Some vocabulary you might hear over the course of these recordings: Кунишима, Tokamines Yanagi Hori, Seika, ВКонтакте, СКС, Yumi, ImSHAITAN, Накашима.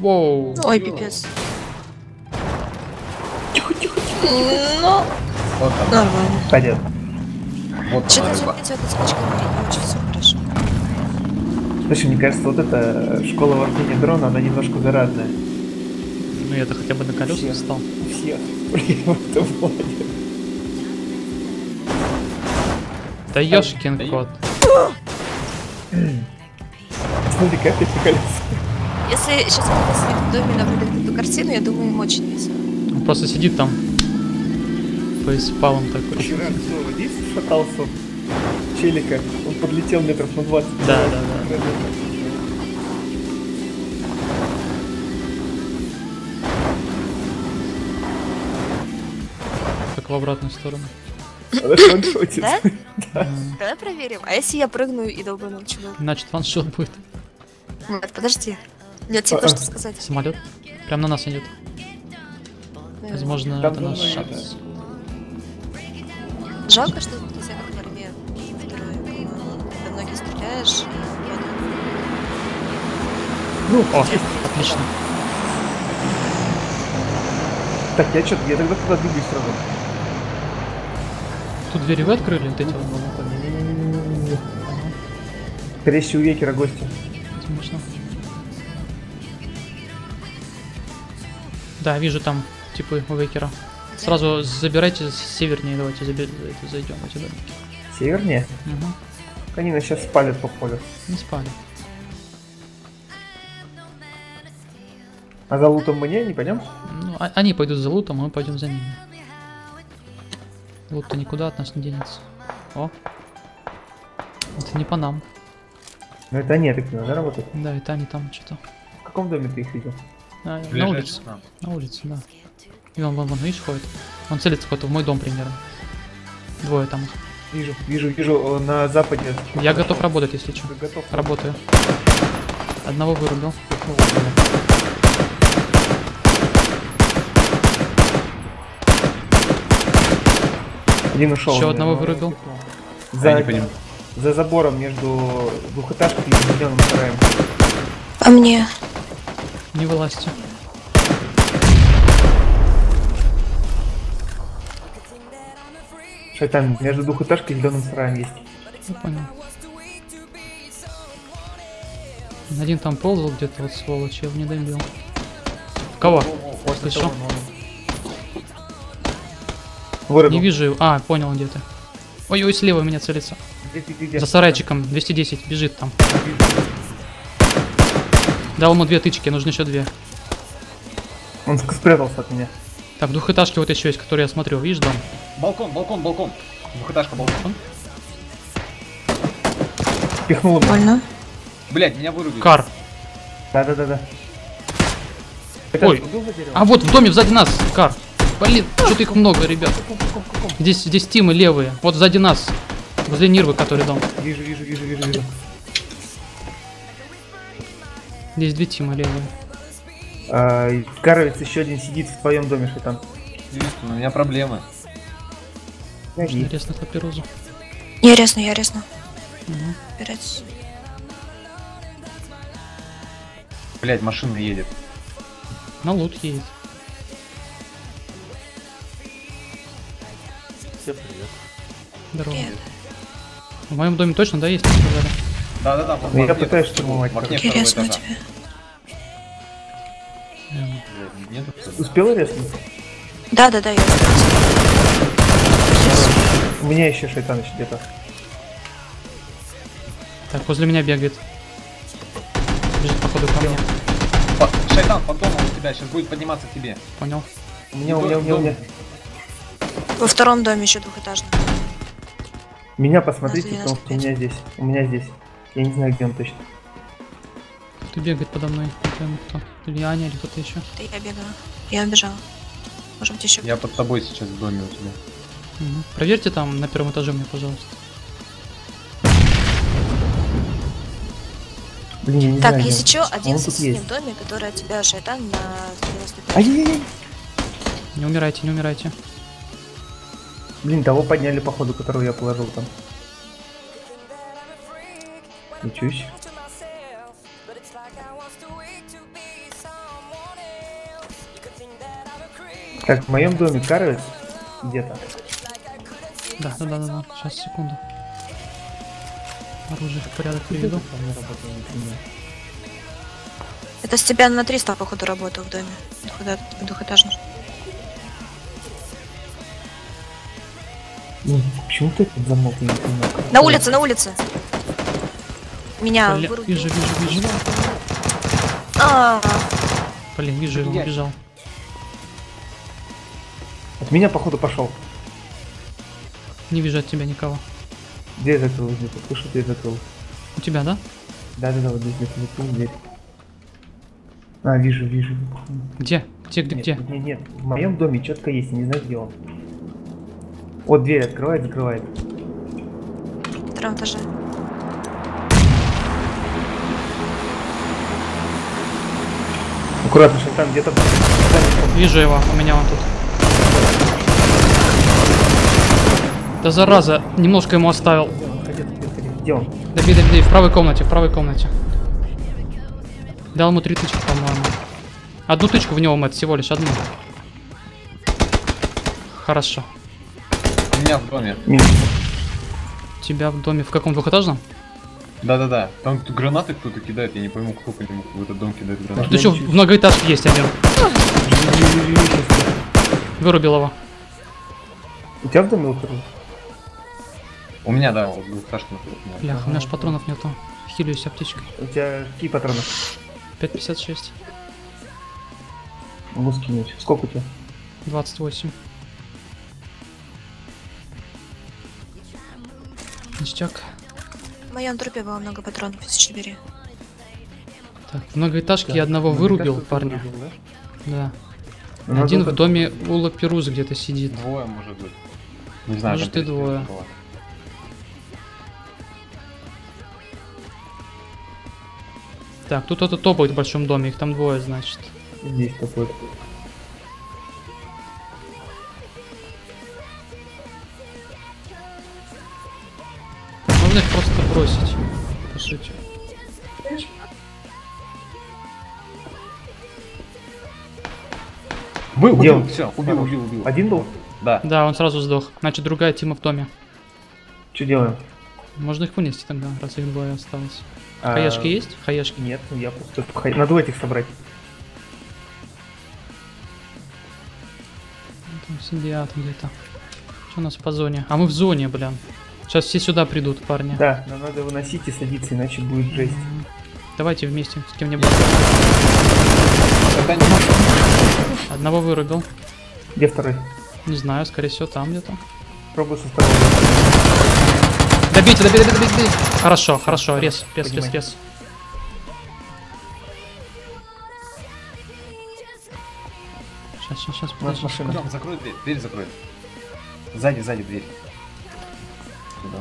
Воу. Ой, пипец. Тихо, тихо, тихо. Ну. Вот так. Нормально. Понятно. Вот так. Слушай, мне кажется, вот эта школа вождения дрона, она немножко заразная. Ну я-то хотя бы на колесах встал. Всех. Да ёшкин кот. Смотри, как эти колеса. Если сейчас кто-то снимет в доме наблюдает эту картину, я думаю, им очень весело. Он просто сидит там. Фейспалом такой. Вчера кто здесь шатался? Челика. Он подлетел метров на 20. Да, да, да. Так в обратную сторону. Фаншотит. Да? Давай проверим. А если я прыгну и долбану чего? Значит, фаншот будет. Нет, подожди. Нет, тебе что сказать. Самолет прям на нас идет. Возможно, это наш шанс. Жалко, что ты себя как в армии вторую. До многих стреляешь. Ну, отлично. Так, я что-то, я тогда туда двигаюсь сразу. Тут двери вы открыли, вот эти вот? Скорее всего, у Векера гости. Возможно. Да, вижу там типы у Векера. Сразу забирайте севернее, давайте зайдем эти домики. Севернее? Угу. Они нас сейчас спалят по полю. Не спалят. А за лутом мы не пойдем? Ну, они пойдут за лутом, а мы пойдем за ними. Лут-то никуда от нас не денется. О! Это не по нам. Ну это они, так надо работать. Да, это они там что-то. В каком доме ты их видел? А, на улице. Там. На улице, да. И он вон, видишь, ходит. Он целится куда-то в мой дом примерно. Двое там их. Вижу, вижу, вижу, на западе. Я готов работать, если что. Готов. Работаю. Одного вырубил. Один ушел. Еще одного вырубил. За забором между двухэтажкой и зеленым краем. А мне? Не вылазьте. Там между двухэтажкой и зеленым сараем есть. Я понял. Один там ползал где-то, вот сволочь, я его не добил. Кого? Слышал? Не вижу его. А, понял где-то. Ой-ой, слева меня целится. Где? За сарайчиком 210 бежит там. Дал ему две тычки, нужны еще две. Он спрятался от меня. Так, двухэтажки вот еще есть, которые я смотрю, видишь, дом? Балкон, балкон, балкон. Двухэтажка, балкон. Пихнула. Больно. Блять, меня вырубили. Кар. Да-да-да-да. Ой, а вот в доме сзади нас, кар. Блин, что-то их много, ребят. Здесь тимы левые. Вот сзади нас. Возле нирвы, который дом. Вижу, вижу, вижу, вижу, вижу. Здесь две тимы левые. Каровец еще один сидит в твоем доме, что там. У меня проблемы. Интересно, папирозу. Я резну, я резну. Угу. Блять, машина едет. На лут едет. Всем привет. Здорово. Привет. В моем доме точно, да, есть? Да-да-да. Я пытаюсь штурмовать. Я резну тебя. Успела резнуть? Да-да-да, я у меня еще шайтаныч где-то. Так, возле меня бегает. Бежит, походу, ко мне. Шайтан, фантом у тебя, сейчас будет подниматься к тебе. Понял. У меня. Во втором доме еще двухэтажный. Меня посмотрите, потому что у меня здесь. Я не знаю, где он точно. Кто бегает подо мной? Кто? Или Аня, или кто-то еще? Да я бегала. Я убежала. Может быть еще. Я под тобой сейчас в доме у тебя. Угу. Проверьте там на первом этаже мне, пожалуйста. Блин, так, если что, один в соседнем доме, который от тебя шайтан на 95. Не умирайте, не умирайте. Блин, того подняли, походу, которого я положил там. Ничего себе. Так, в моем доме Карл где-то. Да. Сейчас, секунду. Оружие в порядок приведу. Это с тебя на 300, походу, работал в доме. Двухэтажный. Почему ты этот замок не понимаешь? На улице! Меня вырубил. Вижу. Блин, вижу, его убежал. От меня, походу, пошел. Не вижу от тебя никого. Где я закрыл? Где-то слышу, ты закрыл. У тебя, да? Да, вот здесь закрыл дверь. А, вижу. Где? Где? Нет, в моем доме четко есть, не знаю, где он. Вот дверь открывает. В втором этаже. Аккуратно, что там где-то... Вижу его, у меня он тут. Да зараза, немножко ему оставил. Где он? Дави, в правой комнате. Дал ему 3 тычки, по-моему. Одну тычку в него, Мэтт, всего лишь одну. Хорошо. У меня в доме. Тебя в доме? В каком, двухэтажном? Да. Там гранаты кто-то кидает, я не пойму, кто в этот дом кидает гранаты. Тут еще в многоэтажке есть один. Вырубил его. У тебя в доме вырубил? У меня, да, вот двухэтажка. Бляха, у меня же патронов нету. Хилюсь аптечкой. У тебя какие патроны? 5,56. Могу скинуть. Сколько у тебя? 28. Ништяк. В моем трупе было много патронов, из 4. Так, многоэтажки я одного вырубил, парня. Да. Но один в доме у Лапирус где-то сидит. Двое, может быть. Не знаю, может и двое. Так, тут кто-то топает в большом доме, их там двое, значит. Здесь топает. Можно их просто бросить, по сути. Убил, все, убил. Один был? Да, он сразу сдох. Значит, другая тима в доме. Что делаем? Можно их вынести тогда, раз их двое осталось. Хаяшки есть? Хаяшки? Нет, я просто... Надо этих собрать. Там сидят где-то. Что у нас по зоне? А мы в зоне, блин. Сейчас все сюда придут, парни. Да, нам надо выносить и садиться, иначе будет жесть. Давайте вместе с кем-нибудь. Одного вырубил. Где второй? Не знаю, скорее всего там где-то. Пробуй со второго. Добейте. Хорошо, рез. Сейчас, подожди. Закрой дверь. Сзади дверь. Сюда.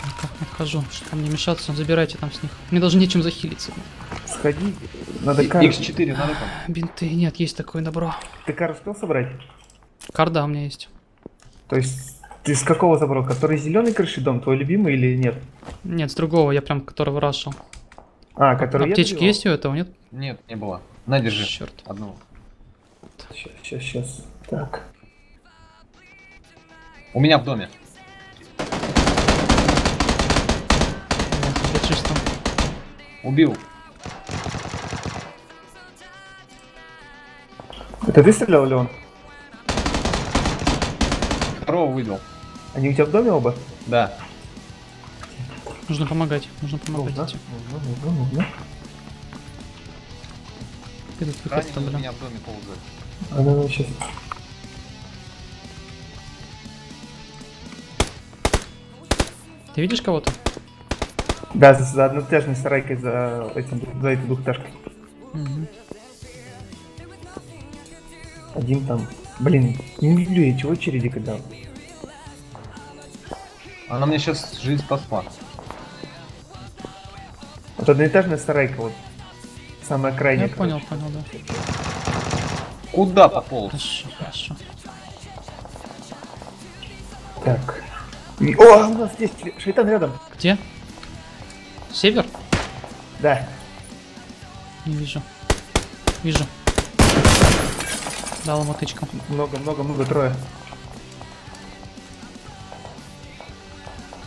Так, отхожу, чтобы там не мешаться, забирайте там с них. Мне даже нечем захилиться. Сходи, надо кар. X4, надо там. Бинты, нет, есть такое добро. Ты кар успел собрать? Карда у меня есть. То есть... Ты с какого забрал? Который зеленый крыши дом, твой любимый или нет? Нет, с другого, я прям которого рашил. А, который аптечки есть у этого, нет? Нет, не было. На, держи. Черт. Одного. Сейчас. Так. У меня в доме. Я чисто. Убил. Это ты стрелял, Леон? Второго выбил. Они у тебя в доме оба? Да. Нужно помогать. Нужно. Этот выход там, блин. У меня в доме ползает. А, сейчас. Ты видишь кого-то? Да, за однотяжной сарайкой, за этой двухтяжкой. Один там. Блин, не люблю я чего череди, когда... Она мне сейчас жизнь спасла. Вот одноэтажная сарайка, вот. Самая крайняя. Я понял, да. Куда пополз? Хорошо. Так. О, у нас здесь шайтан рядом. Где? Север? Да. Не вижу. Дал ему тычку. Много, трое.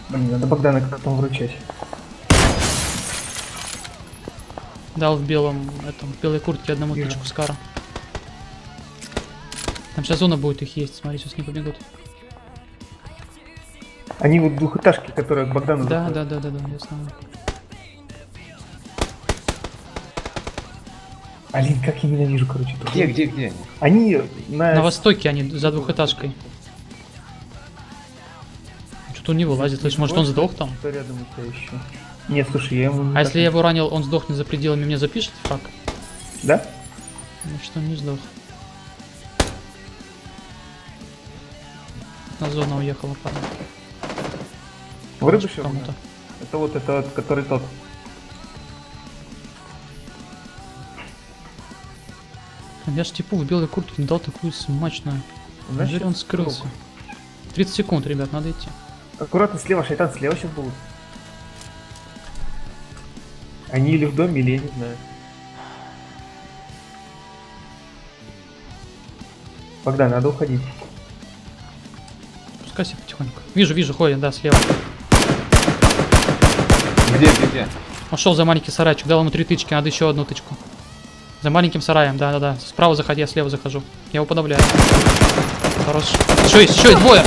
Блин, надо Богдана как-то там вручать. Дал в белом, в белой куртке одному тычку Скара. Там сейчас зона будет их есть, смотри, сейчас не побегут. Они вот двухэтажки, которые к Богдану. Да, я знаю. Алин, как я ненавижу, короче. Где? Они на востоке, они за двухэтажкой. Что-то у него лазит, то есть может он сдох там? Кто рядом это еще? Нет, слушай, я ему. А если я его ранил, он сдохнет за пределами, мне запишет фраг? Да? Значит, он не сдох. На зону уехала, парня. Вырубишь кому-то? Это вот этот, который тот. Я ж типу в белой куртке не дал такую смачную. Теперь он скрылся. 30 секунд, ребят, надо идти. Аккуратно слева, шайтан слева сейчас будут. Они или в доме, или я не знаю. Богдан, надо уходить. Пускай себе потихоньку. Вижу, ходит, да, слева. Где? Он шел за маленький сарайчик, дал ему 3 тычки, надо еще 1 тычку. За маленьким сараем, да. Справа заходи, я слева захожу. Я его подавляю. Хорош. Еще есть, двое!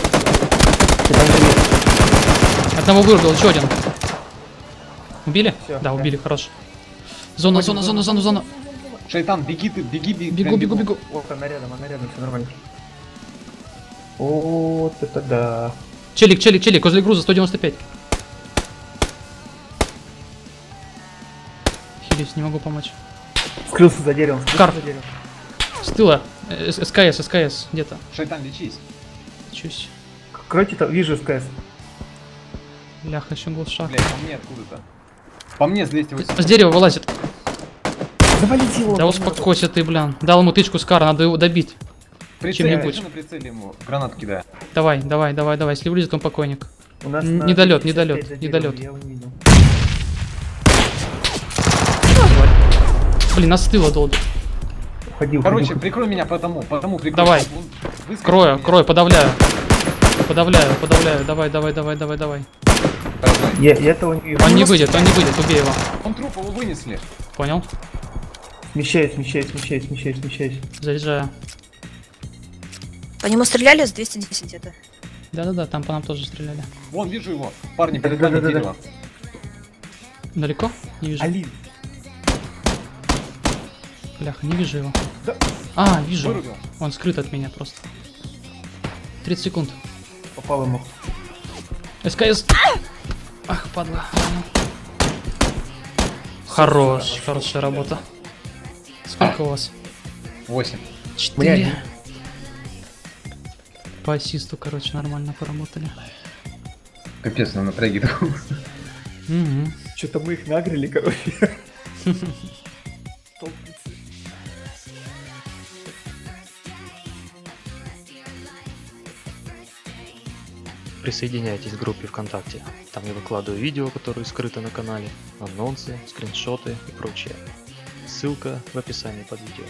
Одного вырубил, еще один. Убили? Все, да, убили, хорош. Зона. Шайтан, беги ты, беги. Бегу. Вот она рядом, все нормально. Вот это да. Челик, возле груза 195. Хилюсь, не могу помочь. Скрылся за деревом. С тыла. СКС где-то. Шайтан, лечись. Лечусь. Короче, там вижу СКС. Бляха, еще глуша. Блядь, по мне откуда-то. По мне с 280. С дерева вылазит. Завалите его. Да успокойся ты, блин. Дал ему тычку Скара, надо его добить. Чем-нибудь. На прицеле ему гранат кидаю. Давай. Если влезет, он покойник. Недолет. Блин, нас стыло долго. Короче, прикрой меня потому прикрой. Давай. Крою, подавляю. Давай. Он не выйдет, убей его. Он труп, его вынесли. Понял? Смещаюсь. Заряжаю. По нему стреляли с 210 это? Да, там по нам тоже стреляли. Вон, вижу его. Парни, перед нами дерево. Далеко? Не вижу. Алин. Бляха, не вижу его. Да. А, вижу. Вырубил. Он скрыт от меня просто. 30 секунд. Попал ему. СКС. Ах, падла. Хорошая работа. Сколько у вас? 8. 4. По ассисту, короче, нормально поработали. Капец, нам напряги. Что-то мы их нагрели, короче. Присоединяйтесь к группе ВКонтакте. Там я выкладываю видео, которые скрыты на канале, анонсы, скриншоты и прочее. Ссылка в описании под видео.